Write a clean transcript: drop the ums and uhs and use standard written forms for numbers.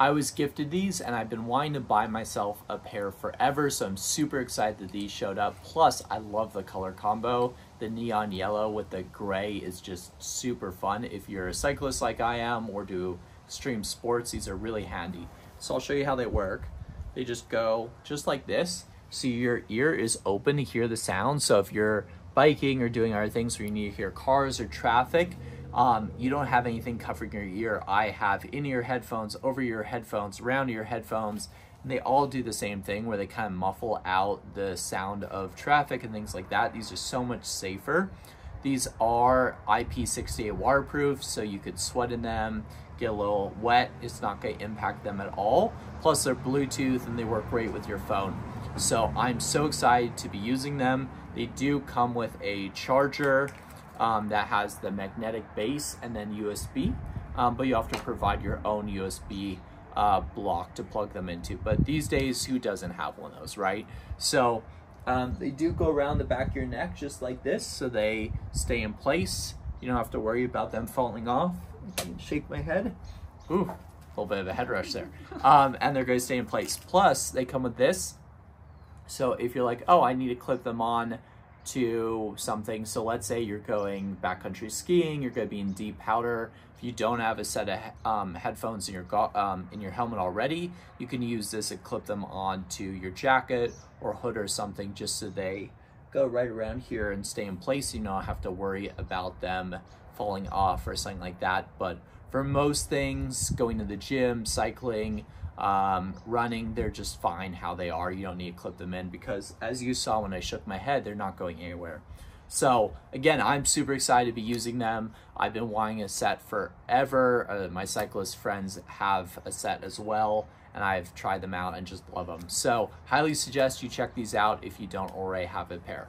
I was gifted these and I've been wanting to buy myself a pair forever, so I'm super excited that these showed up. Plus, I love the color combo. The neon yellow with the gray is just super fun. If you're a cyclist like I am or do extreme sports, these are really handy. So I'll show you how they work. They just go just like this. So your ear is open to hear the sound. So if you're biking or doing other things where you need to hear cars or traffic, you don't have anything covering your ear. I have in-ear headphones, over-ear headphones, around-ear headphones, and they all do the same thing where they kind of muffle out the sound of traffic and things like that. These are so much safer. These are IP68 waterproof, so you could sweat in them, get a little wet. It's not going to impact them at all. Plus, they're Bluetooth and they work great with your phone. So I'm so excited to be using them. They do come with a charger that has the magnetic base and then USB, but you have to provide your own USB block to plug them into. But these days, who doesn't have one of those, right? So they do go around the back of your neck just like this, so they stay in place. You don't have to worry about them falling off. I can shake my head. Ooh, a little bit of a head rush there. And they're gonna stay in place. Plus, they come with this. So if you're like, oh, I need to clip them on to something. So let's say you're going backcountry skiing, you're going to be in deep powder. If you don't have a set of headphones in your helmet already, you can use this and clip them onto your jacket or hood or something, just so they go right around here and stay in place. You don't have to worry about them falling off or something like that. But for most things, going to the gym, cycling, running, they're just fine how they are. You don't need to clip them in because, as you saw when I shook my head, they're not going anywhere. So again, I'm super excited to be using them. I've been wanting a set forever. My cyclist friends have a set as well, and I've tried them out and just love them. So highly suggest you check these out if you don't already have a pair.